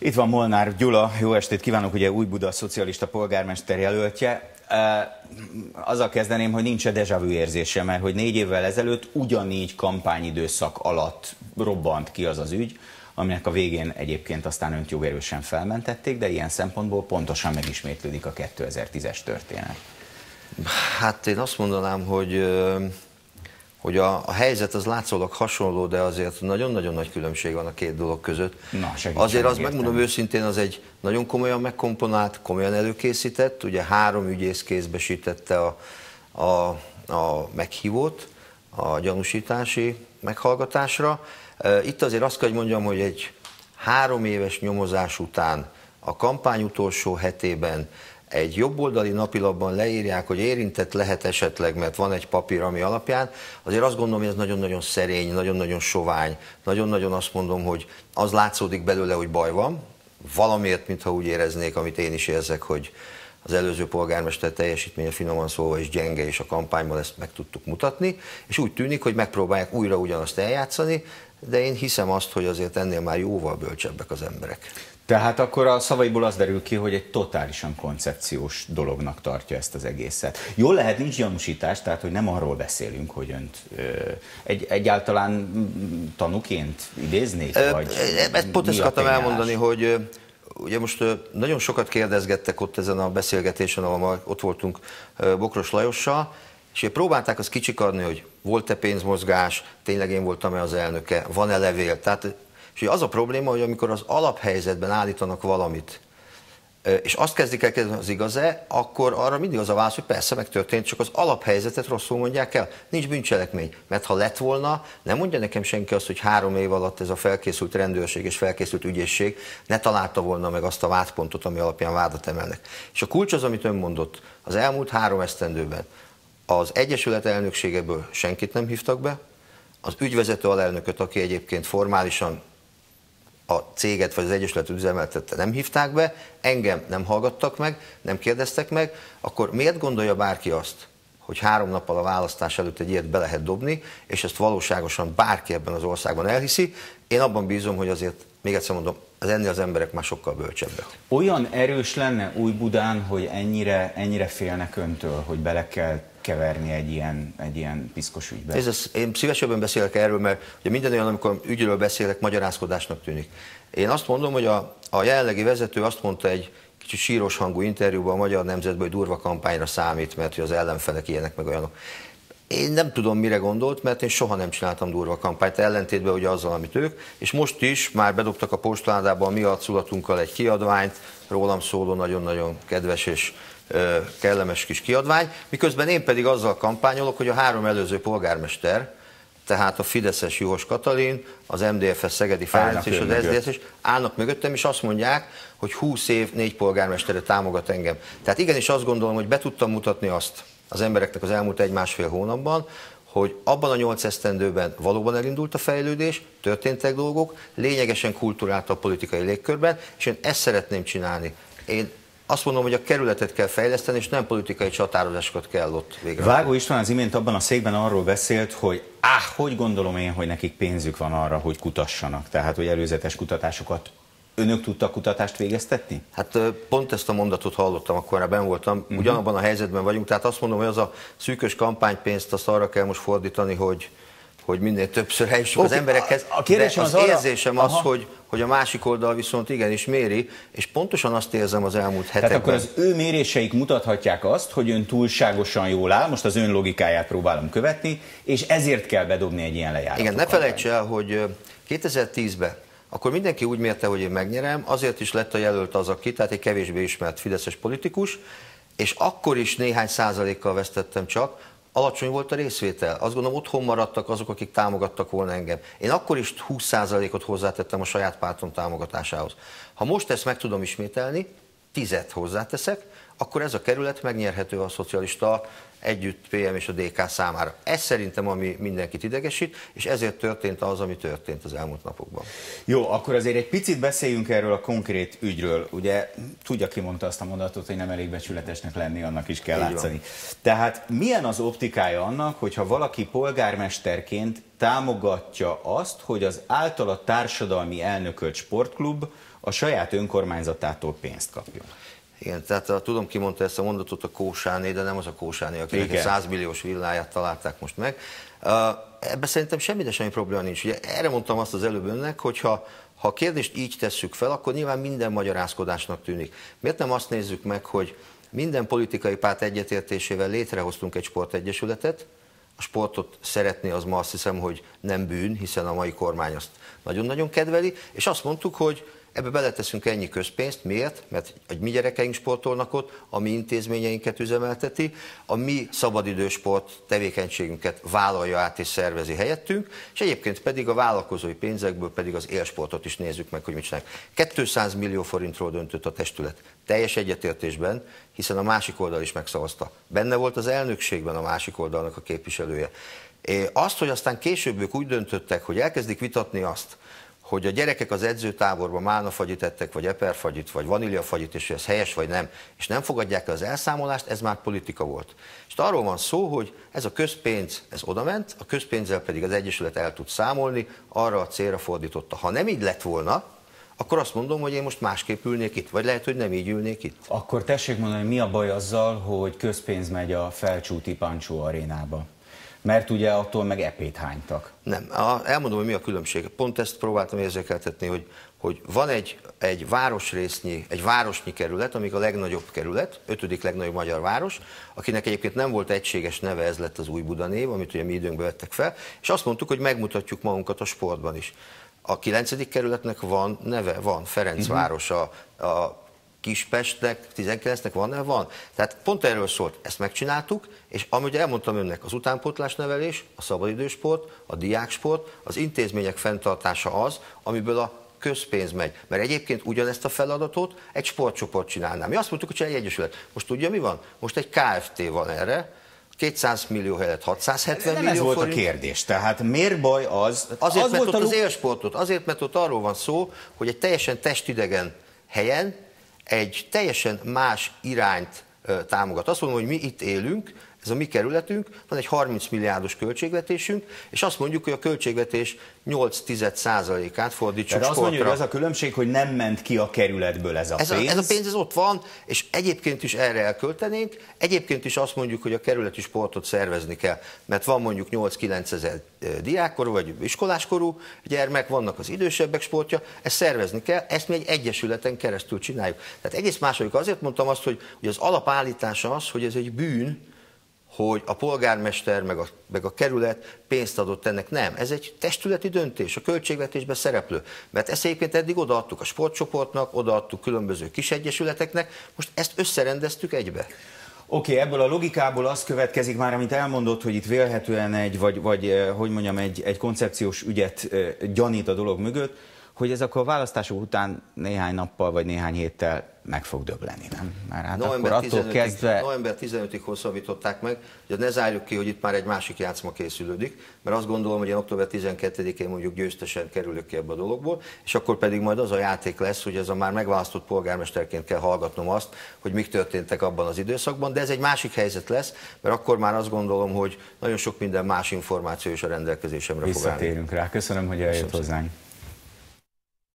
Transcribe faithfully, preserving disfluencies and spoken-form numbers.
Itt van Molnár Gyula, jó estét kívánok, ugye Új-Buda szocialista polgármester jelöltje. Azzal kezdeném, hogy nincs-e déjà vu érzése, mert hogy négy évvel ezelőtt ugyanígy kampányidőszak alatt robbant ki az az ügy, aminek a végén egyébként aztán önt jogerősen felmentették, de ilyen szempontból pontosan megismétlődik a kétezer-tízes történet. Hát én azt mondanám, hogy, hogy a, a helyzet az látszólag hasonló, de azért nagyon-nagyon nagy különbség van a két dolog között. Na, azért azt megmondom őszintén, az egy nagyon komolyan megkomponált, komolyan előkészített, ugye három ügyész kézbesítette a, a, a meghívót a gyanúsítási meghallgatásra. Itt azért azt kell, hogy mondjam, hogy egy három éves nyomozás után a kampány utolsó hetében egy jobboldali napilapban leírják, hogy érintett lehet esetleg, mert van egy papír, ami alapján, azért azt gondolom, hogy ez nagyon-nagyon szerény, nagyon-nagyon sovány, nagyon-nagyon azt mondom, hogy az látszódik belőle, hogy baj van, valamiért, mintha úgy éreznék, amit én is érzek, hogy az előző polgármester teljesítménye finoman szólva is gyenge, és a kampányban ezt meg tudtuk mutatni, és úgy tűnik, hogy megpróbálják újra ugyanazt eljátszani, de én hiszem azt, hogy azért ennél már jóval bölcsebbek az emberek. Tehát akkor a szavaiból az derül ki, hogy egy totálisan koncepciós dolognak tartja ezt az egészet. Jól lehet, nincs gyanúsítás, tehát hogy nem arról beszélünk, hogy önt ö, egy, egyáltalán tanúként idéznék? Ö, vagy ezt pont ezt akartam elmondani, hogy ugye most nagyon sokat kérdezgettek ott ezen a beszélgetésen, ahol ott voltunk Bokros Lajossal, és próbálták azt kicsikarni, hogy volt-e pénzmozgás, tényleg én voltam-e az elnöke, van-e levél. Tehát, és az a probléma, hogy amikor az alaphelyzetben állítanak valamit, és azt kezdik el kérdezni, az igaz-e, akkor arra mindig az a válasz, hogy persze megtörtént, csak az alaphelyzetet rosszul mondják el. Nincs bűncselekmény, mert ha lett volna, nem mondja nekem senki azt, hogy három év alatt ez a felkészült rendőrség és felkészült ügyészség ne találta volna meg azt a vádpontot, ami alapján vádat emelnek. És a kulcs az, amit ön mondott, az elmúlt három esztendőben az egyesület elnökségeből senkit nem hívtak be, az ügyvezető alelnököt, aki egyébként formálisan a céget vagy az egyesületet üzemeltette, nem hívták be, engem nem hallgattak meg, nem kérdeztek meg, akkor miért gondolja bárki azt, hogy három nappal a választás előtt egy ilyet be lehet dobni, és ezt valóságosan bárki ebben az országban elhiszi? Én abban bízom, hogy azért, még egyszer mondom, az ennél az emberek már sokkal bölcsebbek. Olyan erős lenne Új-Budán, hogy ennyire, ennyire félnek öntől, hogy bele kell keverni egy ilyen, egy ilyen piszkos ügybe? Ez az, én szívesebben beszélek erről, mert ugye minden olyan, amikor ügyről beszélek, magyarázkodásnak tűnik. Én azt mondom, hogy a, a jelenlegi vezető azt mondta egy kicsit síros hangú interjúban a Magyar Nemzetben, hogy durva kampányra számít, mert hogy az ellenfelek ilyenek meg olyanok. Én nem tudom, mire gondolt, mert én soha nem csináltam durva kampányt, ellentétben ugye azzal, amit ők, és most is már bedobtak a postaládába a mi arculatunkkal egy kiadványt, rólam szóló nagyon-nagyon kedves és ö, kellemes kis kiadvány, miközben én pedig azzal kampányolok, hogy a három előző polgármester, tehát a fideszes Juhos Katalin, az em dé ef-es Szegedi Fárn és az es zé es-es állnak mögöttem, és azt mondják, hogy húsz év négy polgármestere támogat engem. Tehát igenis azt gondolom, hogy be tudtam mutatni azt az embereknek az elmúlt egy-másfél hónapban, hogy abban a nyolc esztendőben valóban elindult a fejlődés, történtek dolgok, lényegesen kulturálta a politikai légkörben, és én ezt szeretném csinálni. Én azt mondom, hogy a kerületet kell fejleszteni, és nem politikai csatározásokat kell ott végre. Vágó István az imént abban a székben arról beszélt, hogy áh, hogy gondolom én, hogy nekik pénzük van arra, hogy kutassanak, tehát hogy előzetes kutatásokat. Önök tudtak kutatást végeztetni? Hát pont ezt a mondatot hallottam, akkor már benn voltam, ugyanabban a helyzetben vagyunk, tehát azt mondom, hogy az a szűkös kampánypénzt azt arra kell most fordítani, hogy, hogy minél többször eljussuk okay, az emberekhez, a, a kérdésem az, az arra... érzésem az, hogy, hogy a másik oldal viszont igenis méri, és pontosan azt érzem az elmúlt hetekben. Tehát akkor az ő méréseik mutathatják azt, hogy ön túlságosan jól áll, most az ön logikáját próbálom követni, és ezért kell bedobni egy ilyen lejáratot. Igen, ne felejts el, hogy kétezer-tízben akkor mindenki úgy mérte, hogy én megnyerem, azért is lett a jelölt az, aki, tehát egy kevésbé ismert fideszes politikus, és akkor is néhány százalékkal vesztettem csak, alacsony volt a részvétel. Azt gondolom, otthon maradtak azok, akik támogattak volna engem. Én akkor is húsz százalékot hozzátettem a saját pártom támogatásához. Ha most ezt meg tudom ismételni, tízet hozzáteszek, akkor ez a kerület megnyerhető a szocialista együtt pé em és a dé ká számára. Ez szerintem, ami mindenkit idegesít, és ezért történt az, ami történt az elmúlt napokban. Jó, akkor azért egy picit beszéljünk erről a konkrét ügyről. Ugye tudja, ki mondta azt a mondatot, hogy nem elég becsületesnek lenni, annak is kell látszani. Tehát milyen az optikája annak, hogyha valaki polgármesterként támogatja azt, hogy az általa társadalmi elnökölt sportklub a saját önkormányzatától pénzt kapjon? Igen, tehát a, tudom, ki mondta ezt a mondatot, a Kósáné, de nem az a Kósáné, akinek a százmilliós villáját találták most meg. Uh, ebben szerintem semmi, de semmi probléma nincs. Ugye, erre mondtam azt az előbb önnek, hogyha ha a kérdést így tesszük fel, akkor nyilván minden magyarázkodásnak tűnik. Miért nem azt nézzük meg, hogy minden politikai párt egyetértésével létrehoztunk egy sportegyesületet, a sportot szeretné, az ma azt hiszem, hogy nem bűn, hiszen a mai kormány azt nagyon-nagyon kedveli, és azt mondtuk, hogy ebbe beleteszünk ennyi közpénzt. Miért? Mert a mi gyerekeink sportolnak ott, a mi intézményeinket üzemelteti, a mi szabadidősport tevékenységünket vállalja át és szervezi helyettünk, és egyébként pedig a vállalkozói pénzekből pedig az élsportot is nézzük meg, hogy mit csinálják. kétszáz millió forintról döntött a testület teljes egyetértésben, hiszen a másik oldal is megszavazta. Benne volt az elnökségben a másik oldalnak a képviselője. Azt, hogy aztán később ők úgy döntöttek, hogy elkezdik vitatni azt, hogy a gyerekek az edzőtáborban mánafagyit ettek, vagy eperfagyit, vagy vaníliafagyit, és ez helyes vagy nem, és nem fogadják el az elszámolást, ez már politika volt. És arról van szó, hogy ez a közpénz, ez odament, a közpénzzel pedig az egyesület el tud számolni, arra a célra fordította. Ha nem így lett volna, akkor azt mondom, hogy én most másképp ülnék itt, vagy lehet, hogy nem így ülnék itt. Akkor tessék mondani, mi a baj azzal, hogy közpénz megy a felcsúti Pancsó arénába? Mert ugye attól meg epét hánytak. Nem, elmondom, hogy mi a különbség. Pont ezt próbáltam érzékeltetni, hogy, hogy van egy, egy városrésznyi, egy városnyi kerület, amik a legnagyobb kerület, ötödik legnagyobb magyar város, akinek egyébként nem volt egységes neve, ez lett az Új Buda név, amit ugye mi időnkben vettek fel, és azt mondtuk, hogy megmutatjuk magunkat a sportban is. A kilencedik kerületnek van neve, van Ferencváros, a, a Kispestnek, tizenkilencnek van, nem van. Tehát pont erről szólt, ezt megcsináltuk, és amúgy elmondtam önnek, az utánpótlás nevelés, a szabadidősport, a diáksport, az intézmények fenntartása az, amiből a közpénz megy. Mert egyébként ugyanezt a feladatot egy sportcsoport csinálná. Mi azt mondtuk, hogy egy egyesület. Most tudja, mi van? Most egy ká ef té van erre, kétszáz millió helyett hatszázhetven millió forint. Nem ez volt a kérdés, tehát miért baj az? Azért, az mert volt ott a... az élsportot, azért, mert ott arról van szó, hogy egy teljesen testidegen helyen egy teljesen más irányt támogat. Azt mondom, hogy mi itt élünk, ez a mi kerületünk, van egy harminc milliárdos költségvetésünk, és azt mondjuk, hogy a költségvetés nyolc-tíz százalékát fordítsuk sportra. De azt mondjuk, hogy az a különbség, hogy nem ment ki a kerületből ez a pénz. Ez a, ez a pénz, ez ott van, és egyébként is erre elköltenénk, egyébként is azt mondjuk, hogy a kerületi sportot szervezni kell, mert van mondjuk nyolc-kilenc ezer diákkorú vagy iskoláskorú gyermek, vannak az idősebbek sportja, ezt szervezni kell, ezt mi egy egyesületen keresztül csináljuk. Tehát egész második, azért mondtam azt, hogy, hogy az alapállítása az, hogy ez egy bűn, hogy a polgármester meg a, meg a kerület pénzt adott ennek. Nem, ez egy testületi döntés, a költségvetésben szereplő. Mert ezt egyébként eddig odaadtuk a sportcsoportnak, odaadtuk különböző kisegyesületeknek, most ezt összerendeztük egybe. Oké, okay, ebből a logikából az következik már, amit elmondott, hogy itt vélhetően egy, vagy, vagy hogy mondjam, egy, egy koncepciós ügyet gyanít a dolog mögött, hogy ez akkor a választások után néhány nappal, vagy néhány héttel meg fog döbleni, nem? Már hát november akkor attól tizenötödikéig kezdve... november tizenötödikéig hosszabbították meg, hogy ne zárjuk ki, hogy itt már egy másik játszma készülődik, mert azt gondolom, hogy én október tizenkettedikén mondjuk győztesen kerülök ki ebbe a dologból, és akkor pedig majd az a játék lesz, hogy ez a már megválasztott polgármesterként kell hallgatnom azt, hogy mik történtek abban az időszakban, de ez egy másik helyzet lesz, mert akkor már azt gondolom, hogy nagyon sok minden más információ is a rendelkezésemre fog állni. Visszatérünk rá. Köszönöm, hogy eljött hozzánk.